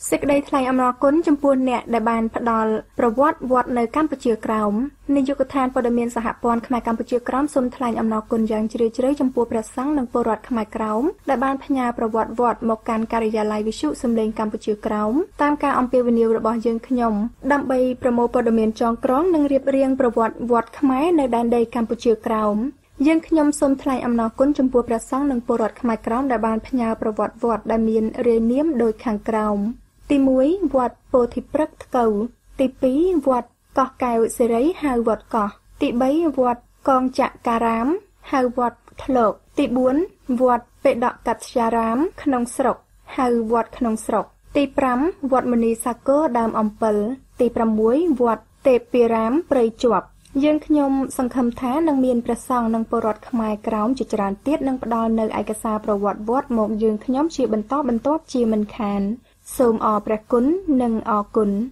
Sức đây thay âm nó cốn trong buôn nẹ đại bàn phát đò Pro vọt nơi Campuchia Kraum. Nên dù có than vào đời miền xã Hapon khám ai Campuchia Kraum xôn thay âm nó cốn dàng chứa chứa trong buôn bạc sáng nâng bộ rọt khám ai Kraum. Đại bàn phát nhà Pro vọt một càn Karya Lai vi sụ xâm lên Campuchia Kraum. Tam ca ông Pia Viniu đã bỏ dương khả nhông. Đâm bay Pro mô vào đời miền tròn krong nâng riêng riêng Pro vọt khám ai nơi đàn đầy Campuchia Kraum. Dương khi nhóm xôn thay âm nó cốn trong buôn bạc sáng nâng bộ rọt khám ai Kraum đại bàn phát nhà Pro vọt đại miền rê niếm đôi kháng Kraum. Tí muối vọt bồ thị prắc cầu, tí pí vọt cỏ cào xe rấy hào vọt cỏ, tí bấy vọt con chạ cà rám, hào vọt lộc, tí bốn vọt vệ đọ cạch xa rám, khăn srọc, hào vọt khăn srọc, tí prắm vọt mùa ni xa cơ đàm ổng pờ, tí prắm muối vọt tệ pì rám prây chuộc. Dương khi nhóm sẵn khâm thá nâng miền bạc xong nâng bộ rọt khmai Kraum cho tràn tiết nâng bắt đo nơi ai ca xa bộ vọt vọt một dương khi nhóm chìa bần tốt chìa mình khán. Sôm ọ bạc cún nâng ọ cún.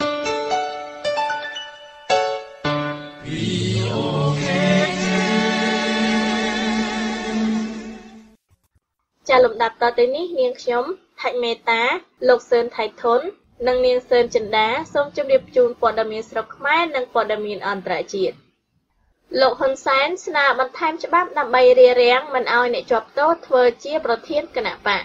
Chà lụm đạp tỏ tới ní niên nhóm Thạch Mê Tá, Lộc Sơn Thạch Thốn, nâng niên Sơn Trần Đá, xôm chung điệp chùn bỏ đà miên sọc khmai nâng bỏ đà miên ẩn trại triệt. Lộc Hân Sán, sna bắn tham cho bác đạp bay rìa ráng, mình ao nệ chọc tốt thơ chia bỏ thiên cơ nạ bạc.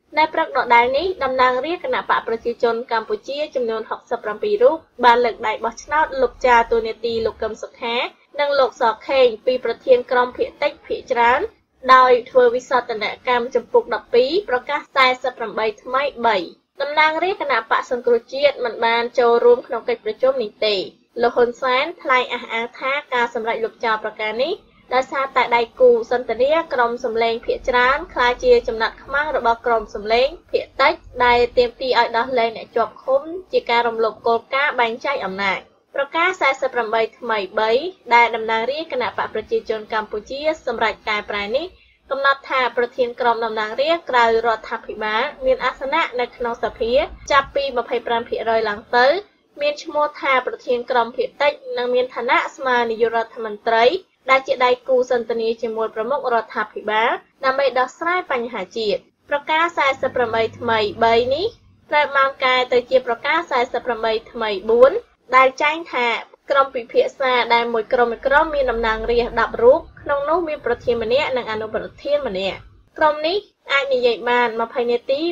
ในប្រកបដោយនេះតំណាងរាជគណៈបកប្រជាជនកម្ពុជាចំនួន ដោយសារតែដៃគូសន្ទនាក្រុមសម្លេងភាគច្រើនខ្លាចជាចំណាត់ខ្មាំងរបស់ក្រមសម្លេងភាគតិចដែលទាមទារឲ្យដោះលែងអ្នកជាប់ឃុំជាការរំលោភគោលការណ៍បែងចែកអំណាច ដែលជាដៃគូសន្ទនាជាមួយប្រមុខរដ្ឋាភិបាលដើម្បីដោះស្រាយបញ្ហាជាតិប្រការ 48 ថ្មី 3 នេះត្រូវបានកែទៅជាប្រការ 48 ថ្មី 4 ដែលចែងថាក្រុមពិភាក្សាដែលមួយក្រុមម្នាក់និងអនុប្រធានម្នាក់ក្រុមនេះអាចនិយាយបាន 20 ខុ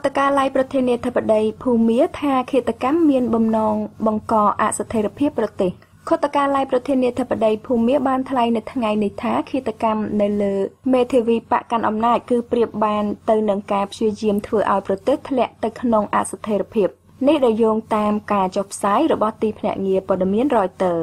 ទ្ទកាល័យប្រធានាធិបតីភូមិមាថាឃាតកម្មមានបំណងបង្កអស្ថិរភាពប្រទេសខុទ្ទកាល័យប្រធានាធិបតីភូមិមាបានថ្លែងនៅថ្ងៃនេះថាឃាតកម្មនៅលើមេធាវីបកកាន់អំណាចគឺប្រៀបបានទៅនឹងការព្យាយាមធ្វើឲ្យប្រទេសធ្លាក់ទៅក្នុងអស្ថិរភាពនេះដោយយោងតាមការចុះផ្សាយរបស់ទីភ្នាក់ងារព័ត៌មាន Reuters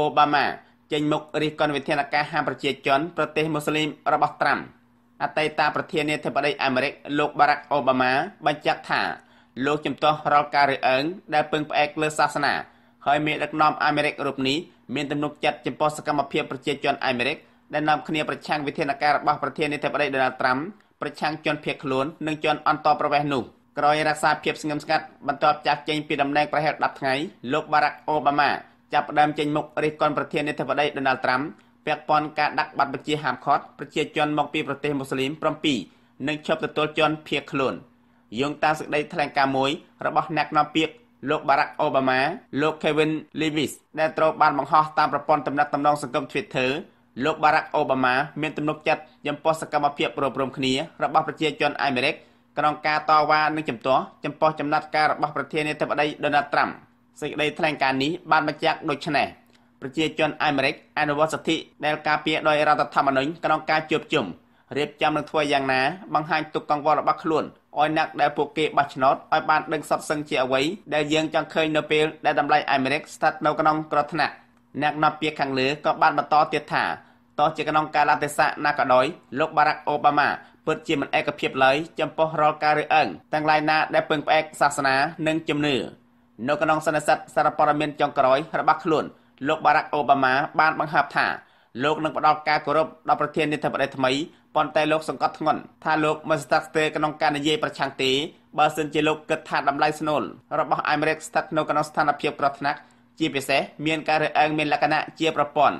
ូបាម៉ា Trên mục riêng con về thiên lạc hàmประเทศจนประเทศมุสลิมระบบตรัมอัตตาประเทศเนเธอร์แลนด์อเมริกโลกบารักโอบามาบัญญัติถ่าโลกจำตัวรอการเอิงได้เพิ่งไปเอกเลือกศาสนาเคยมีนักนอมอเมริกรูปนี้มีตำหนิจัดจำพอสกรรมเพียบประเทศจนอเมริกได้นำคณีประชังวิเทศการบางประเทศเนเธอร์แลนด์โดนัลด์ทรัมป์ประชังจนเพียกล้วนหนึ่งจนอันต่อประเวนุกรอยรักษาเพียบสงบสกัดบรรทบจากเจนปีดำแดงประเทศดับไงโลกบารักโอบามาจับดำเจนมุกริกรประเทศเนเธอร์แลนด์โดนัลด์ทรัมป์เปียกปอนการดักบัตรบัญชีหามคอร์ดประเทศจนมองปีประเทศมุสลิมพร้อมปีหนึ่งชอบตัวจนเพียกล้วนยงตาสุดได้แถลงการมวยระบบนักนำเปียกโลกบารักโอบามาโลกเควินลีวิสได้ตรวจบานบังฮอตามประปอนตำนักตำนองสังคมทวิตเตอร์โลกบารักโอบามาเมียนตำนกจัดยำปอสกรรมเพียบรวบรวมคณีระบบประเทศจนอเมริกกรองการต่อว่าหนึ่งจำตัวจำปอจำนัดการระบบประเทศในเทปได้โดนัลด์ทรัมป์สุดได้แถลงการนี้บานบัญญัติโดยชนะประเทศจนอเมริกอนุวัติสิทธิในการเปียโดยรัฐธรรมนูญกรองการจบจุ่มเรียบจำหนึ่งถ้วยอย่างน้าบางหันตุกกังวลบักล้วนอ้อยนักได้ปลุกเก็บบัชนอตอ้อยบานดึงสับซึ่งเจียไว้ได้เยืองจังเคยเนเปลได้ดำไรอเมริกสตัดนกนองกระถนักนักนำเปียขังเหลือก็บานมาต่อเตียถ่าต่อเจกนองการลาเตสะนากระดอยโลกบารักโอบามาเปิดจีมันเอกเพียบเลยจำปอรอการเอิงตั้งไรนาได้เปิงเอกศาสนาหนึ่งจำเนื้อนกนองสนัดสารปรเมนจังกระดอยระบักล้วนโลกบารักโอบามาบานบังหับถ่าโลกนักประดอกการกรบดอกประเทศในเทปได้ทำไมปอนไตโลกสังกัดงอนถ้าโลกมันสตักเตอร์กนองการเยประชังตีบาเซนเจโลกเกิดถาดดำไลสนนระบบอเมริกสตักนกนองสถานเพียบกระถนักจีไปเสเมียนการเอิงเมียนลักษณะเจียประปอน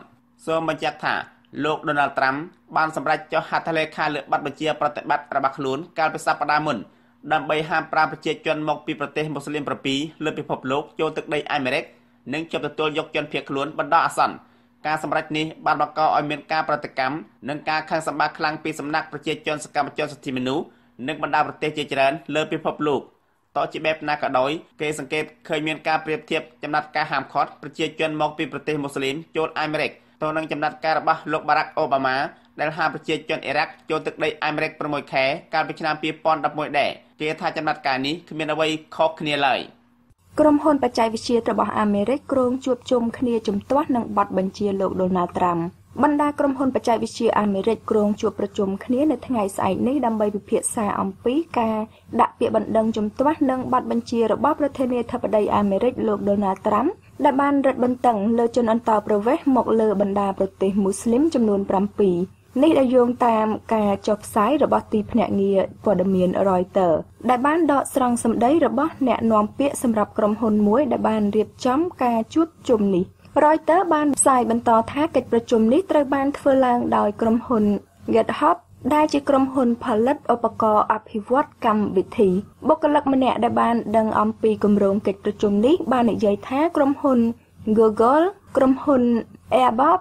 โซมันจักถ่าโลกโดนัลด์ทรัมป์บานสำหรับเจ้าหัตถเลขาเลือกบัตรบัญชีประติบัติระบักหลุนการไปสัปดาห์มุนดำใบห้ามปราบประเทศจนมกปีประเทศมุสลิมประปีเลือกไปพบโลกโจตึกในอเมริกหนึ่งจบตัวยกจนเพียกหลุนบรรดาอัศนการสำหรับนี้บานบังกออเมริกาประติกรรมหนึ่งการขังสมบัติคลังปีสำนักประเทศจนสกัมจนสติมนุหนึ่งบรรดาประเทศเจริญเลือกไปพบโลกต่อจีแบบนักดอยเคยสังเกตเคยมีการเปรียบเทียบจำนัดการหามคอร์ดประเทศจนมกปีประเทศมุสลิมโจอเมริกตัวนังจำนัดการระบาดโลกบารักโอบามาได้ห้ามประเทศจนอิรักโจตึกได้อเมริกประมวยแขการพิจารณาปีปอนดับมวยแดดเกี่ยท่าจำนัดการนี้คือมีนวัยคอกเนียเลยกรมหนปัจจัยวิเชียระบาดอเมริกกรงจวบจมคเนียจมตัวนังบัดบัญชีโลกโดนัลด์ทรัมป์บรรดากรมหนปัจจัยวิเชียอเมริกกรงจวบประจมคเนียในทั้งไงใส่ในดำใบบิเพียสายอัมปีกาดักเปียบันดังจมตัวนังบัดบัญชีระบาดประเทศเนเธอร์แลนด์อเมริกโลกโดนัลด์ทรัมป์ดับบานรัฐบันตังเลจนอันตาประเวศหมกเลอบรรดาประเทศมุสลิมจำนวน8 ปีนี่ได้โยงตามการจบสายระบอบตีแผนเงียปอดเมียนรอยเตอร์ดับบานดอสรังสำได้ระบอบแนะนำเปียสำหรับกรมหนมวยดับบานเรียบจ้ำการจุดจุ่มนี้รอยเตอร์บานสายบรรทอท้ากิจประชุมนี้ตระบานเฟลางดอยกรมหนเกิดฮอปได้จีกรมหนผลัดอุปกรณ์อภิวัตกรรมวิธีบุคลากรแหนดับบานดังอมปีกรมโรงกิจประชุมนี้บานใหญ่ท้ากรมหน Google กรมหน Airbus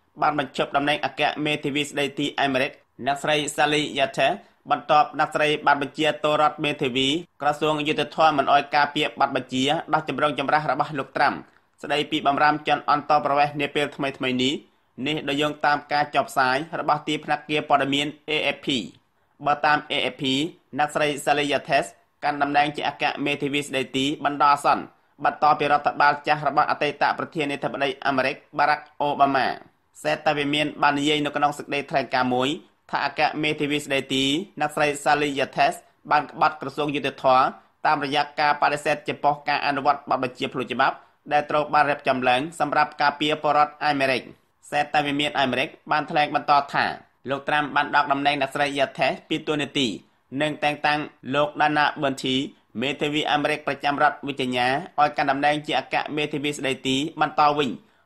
บ้านบรรจบดำเนินอากาศเมทิวิสได้ที่อเมริกนักสายซาลียาเทบรรทบนักสายบัตรบัญชีตัวรัฐเมทิวีกระทรวงยุติธรรมมันออยกาเปียบัตรบัญชีได้จำลองจำราระบาดลูกตรัมสไลปีบำรามจนอันต่อประเวศเนเปลทำไมนี้นี่โดยยงตามการจบสายระบาดตีพนักเกียร์ปอดเมียน AFP บัตรตาม AFP นักสายซาลียาเทการดำเนินจากอากาศเมทิวิสได้ที่บรรดาสันบัตรต่อไปรัฐบาลจากระบาดอัตตาประเทศในทวีปอเมริกบารักโอบามาเซตตาเวเมียนบานเยนกนองศึกได้แถลงการมวยถ้าอากาศเมทิวิสได้ตีนักสายซาลียาเทสบานบัตรกระทรวงยุติธรรมตามระยะการปฏิเสธเฉพาะการอนุวัตบัตรบัญชีพลุจิบับได้ตรวจบานเรียบจำแหลงสำหรับการเปียปอร์ตอเมริกเซตตาเวเมียนอเมริกบานแถลงบรรทอถ่าโลกตรัมบานดอกดำแดงนักสายยาเทสปีตัวเนตีหนึ่งแต่งตั้งโลกดานาเบนที เมทวีอเมริกประจำรัฐวิจัยอ้อยการดำเนินจากกะเมทวีสไดตีมันต่อวิ่ง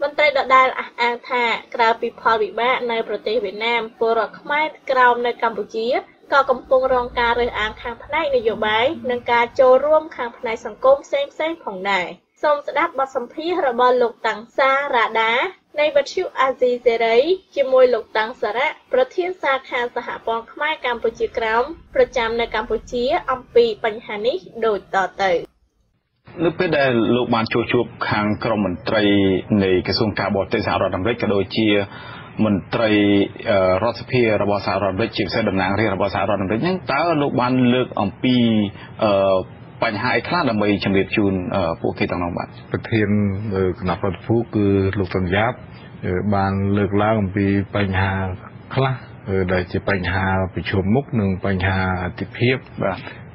มันตรายดาลอ้างท่ากราวปีพอวิบะในประเทศเวียดนามปลดขมายกรามในกัมพูชีก็กำปองรองการเรืออ่างทางพนัยนโยบายนังการโจร่วมทางพนัยสังคมเซ้งเซ้งผ่องได้ทรงสดับบทสัมภีร์ระบอบหลกตังซาระดาในบัตชิวอาจีเจริญจิมวยหลกตังสระประเทศสาขาสหปองขมายกัมพูชีกรัมประจำในกัมพูชีอัมปีปัญหานี้โดยต่อเติมนึกไปได้ลูกบอลชูบทางกรมมนตรีในกระทรวงการบริหารระดับเล็กโดยเชียมนตรีรัฐสภาระบอบสารรัฐจิตเสด็จนางเรียระบอบสารรัฐยังตาลูกบอลเลือกอัมปีปัญหาไอ้คลาดดำไปชมเรียบจูนพวกที่ต่างน้องบัตรประเทศขณะปัจจุบันคือลูกสัญญาบานเลือกล่าอัมปีปัญหาคลาดได้จะปัญหาไปชมมุกหนึ่งปัญหาติเพียบ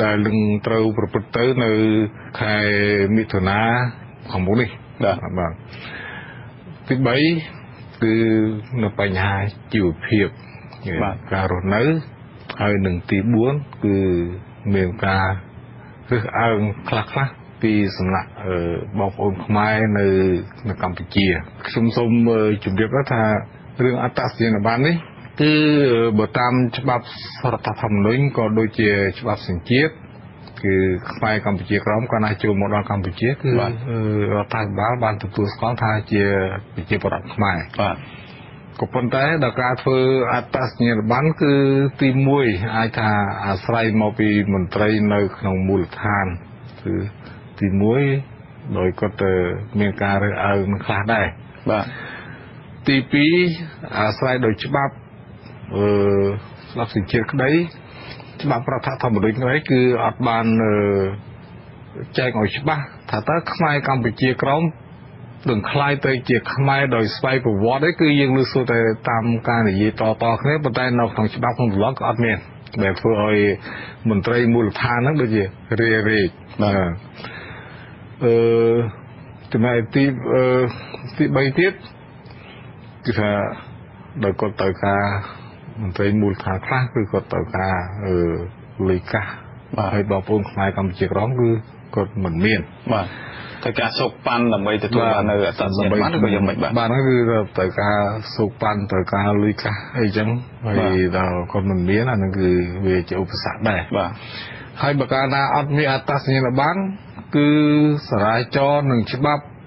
ได้ลึงเตาประปเตอร์ในใครมิถุนาของบุรีได้บ้างตีใบคือในปัญหาจิ๋วเพียบการรถเนื้อใครหนึ่งตีบ้วนคือเมืองกาคืออ่างคลักละปีสำนักบอกอมขมายในกัมพูชีสมสมจุดเดียวก็ถ้าเรื่องอัตสินบันนี่คือบทตามฉบับรัฐธรรมนูญก็โดยเฉพาะฉบับสินเจียคือขมายกัมพูชีร้องกันในจูมดอนกัมพูชีคือรัฐบาลบันทึกตัวสองทางเจียประดับขมายก็ปนใจดอกการเพื่ออัตราเงินบันคือตีมวยอาชาอาศัยมาปีมนตรีในขนมมูลทานคือตีมวยโดยก็จะมีการเอาเงินคลาดได้ตีปีอาศัยโดยฉบับรับสินเชื่อได้ฉบับประธานธรรมดุลได้คืออัตบานใจของฉบับถ้าตั้งขมายกัมพูชีกรมดึงคลายตัวเจียขมายโดยสไปปวอดได้คือยังรู้สึกแต่ตามการยีต่อๆนี้ประเด็นนอกของฉบับของล็อกอัดเมนแบบเพื่อไอ้มนตรีมูลฐานนั่นโดยเฉเรียกทำไมที่ใบเทียบคือโดยกฎต่อการมนตรีมูลฐานคลาสคือกฎต่อการลิกาให้บอกองค์ขมายกำเจียร้องคือกฎเหมือนเมียนแต่การสุกปันลำใบจะตัวบ้านเออตัดเส้นบ้านก็ยังไม่บ้านก็คือแต่การสุกปันแต่การลุยกันไอ้จังไอ้เราคนมันเบี้ยนั่นคือเวจะอุปสรรคได้ให้ประการน่าอัดมีอัตราเงินบ้านคือสลายจอหนึ่งฉบับ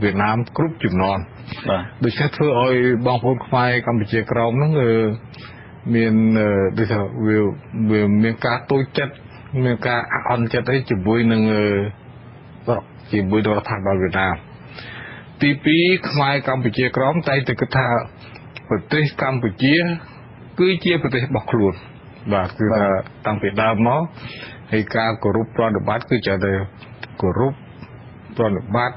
เวียดนามกรุ๊ปจุ่มนอนโดยเฉพาะไอ้บางคนไฟกัมพูชากรองนั่งเมียนโดยเฉพาะเมียงกาตัวจัดเมียงกาอันจัดให้จุบุยนั่งจุบุยโดยรัฐบาลเวียดนามตีปีไฟกัมพูชากรองใจแต่กระทาประเทศกัมพูชาคือเจียประเทศบักหลวงว่าคือตั้งแต่ดาวมอให้การกรุ๊ปตอนบัตรคือจะได้กรุ๊ปตอนบัตร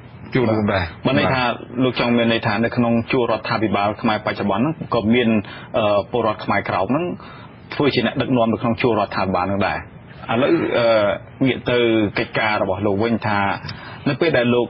จูรุมได้มันในทางลูกจงมีในฐานในขนมจูรถทับิบาลขมายปัจจุบันนั่นก็มีปรดขมายกราวนั่นผู้ชนะดักนวมในขนมจูรถทับบาลนั่นได้แล้วเวียดเตอร์กิจการเราบอกลูกเว้นทานั่นเป็นได้ลูก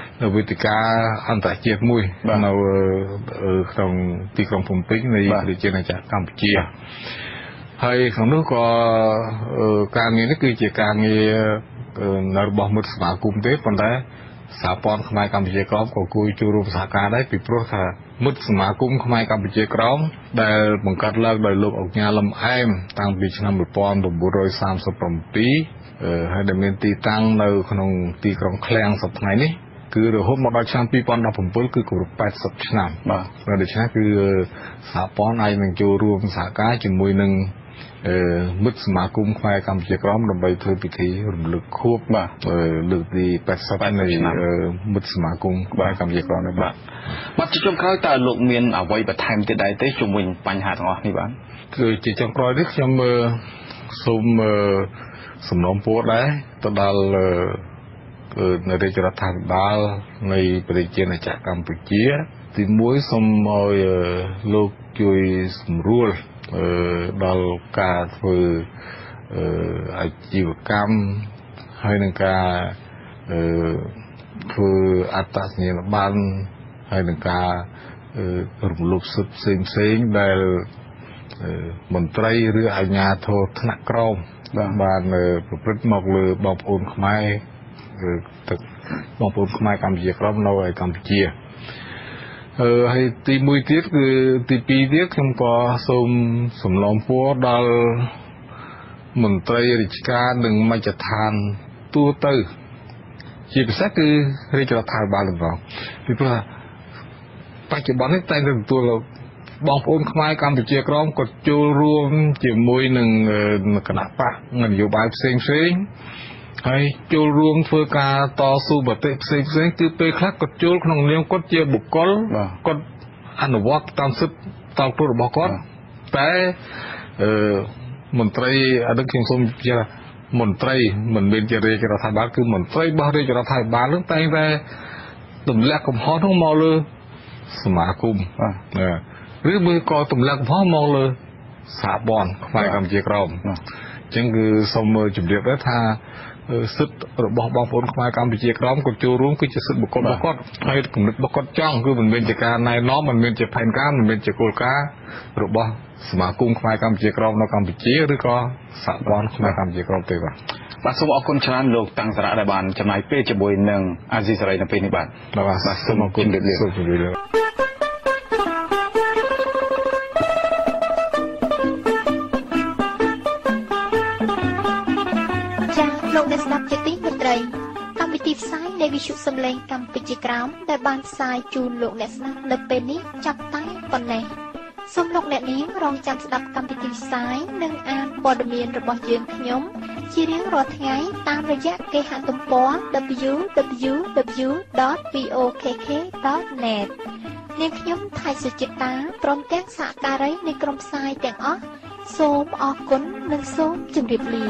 เราวิธีการอันตรายเจ็บมุ้ยเราของที่กองผมปิ้งในบริเวณจากกัมพูชาให้ของนู้นก็การเงินนี่คือการเงินนรบมุดสมาคมเด็กคนใดสาปอนขมายกัมพูชากรอมก็คุยจูรุมสาขาได้ปิดโปรค่ะมุดสมาคมขมายกัมพูชากรอมได้บังคับเลิกได้ลบออกงานลำไอ้ตั้งปีชนบุตรปอนบุรอย30 ปีให้ดำเนินตีตั้งในขนมตีกรองแคลงสับไงนี่คือเรื่องของมาดชานปีปอนดับผมเปิดคือกลุ่ม80 ชนะมาดชานคือสาปอนไอหนึ่งจูรวมสาขาจมูกหนึ่งมุดสมาคมควายกรรมเชียกร้อมลงไปเธอพิธีหลึกควบมาหลึกดี80 ชนะมุดสมาคมควายกรรมเชียกร้อมนะบ้างมาจุดจมคล้ายตาหลงเมียนเอาไว้ประทายติดได้แต่จมูกปัญหาต่างๆนี่บ้างคือจิตจมคล้อยที่จมซุ่มสมน้อมโพดได้ตอนนั้นในเรื่องรัฐบาลในประเทศจากกัมพูชาที่มวยสมัยลูกช่วยสมรู้ดัลการฝึกอาชีพกรรมให้หนึ่งการฝึกอัตเนรบันให้หนึ่งการรวมลูกสุดเซ็งๆได้มนตรีหรืออาญาโทษนักกรมบานประพฤติหมอกเลยบอกโอนขมายบางคนขมายกัมพูชาครับเราไอ้กัมพูชาให้ตีมวยเทียคือตีปีเทียขึ้นก็สมล้อมพัวดัลมนตรีราชการหนึ่งมาจัดทานตัวเตอร์ชีพสักคือเรียกว่าทานบาลหรือเปล่าที่ว่าปัจจุบันนี้แต่งตัวเราบางคนขมายกัมพูชาครับกดจูรวมเจียมวยหนึ่งขนาดปะเงินอยู่บายเซ็งเซ็งให้จูรวมเพื่อการต่อสู้แบบเต็มสิ่งสิ่งคือไปคลักกดจูรขนมเลี้ยงกดเจียบุกกลกดอนุวัตตามสิบตามตัวบอกกดแต่มนตรีอันดับที่สมจะมนตรีเหมือนเป็นเจริญกระทำบาลคือมนตรีบาริกระทำบาลเรื่องแต่งแต่ตุ่มแรกกับพ่อทั้งมอเลยสมาคมหรือมือกอตุ่มแรกกับพ่อมอเลยสาบอนฝ่ายกำเจียกรอมจึงคือสมจุดเดียวได้ท่าสุดบอกบางคนขมายกรรมเชียกร้อมกดจูรุมก็จะสุดบุกกดบกดให้กลุ่มบกดจ้องคือมันเป็นเจการนายน้องมันเป็นเจแผ่นก้ามันเป็นเจกุลก้าหรือบอกสมาคมขมายกรรมเชียกร้อมนอกกรรมเชียหรือก็สาบอนขมายกรรมเชียกร้อมตัวว่ามาสมองคนชานโลกตังสระดาบันจำนายเป้จบวยหนึ่งอาซีสระในปีนิบัติมาสมองคนเดือดเดือด ในวิชุสัมเลงกำปิจิกรามได้บานทรายจูนโลกเนสนาเลเปนิจับตั้งปนเนสมโลกเนสนี้รองจำสดับกำปิจิสายหนึ่งอันบอดเมียนระบอบยืนขยมชีเรียงรอไงตามระยะเกหะตุ่มป้อ www.vokk.net เนียงขยมไทยสุจิตาพร้อมแจ้งสะดาไรในกรมทรายแต่งอ้อโสมออกุนหนึ่งโสมจุ่มเรียบรี